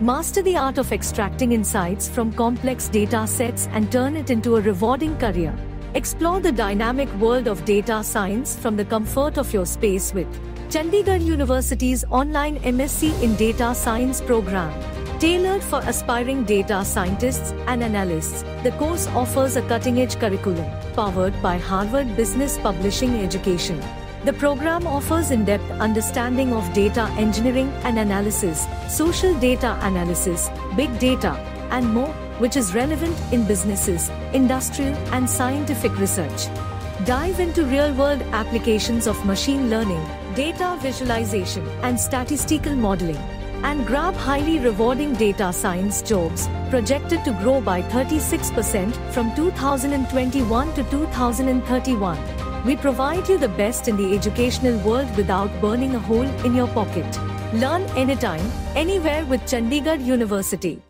Master the art of extracting insights from complex data sets and turn it into a rewarding career. Explore the dynamic world of data science from the comfort of your space with Chandigarh University's online MSc in Data Science program. Tailored for aspiring data scientists and analysts, the course offers a cutting-edge curriculum powered by Harvard Business Publishing Education. The program offers in-depth understanding of data engineering and analysis, social data analysis, big data, and more, which is relevant in businesses, industrial, and scientific research. Dive into real-world applications of machine learning, data visualization, and statistical modeling, and grab highly rewarding data science jobs, projected to grow by 36% from 2021 to 2031. We provide you the best in the educational world without burning a hole in your pocket. Learn anytime, anywhere with Chandigarh University.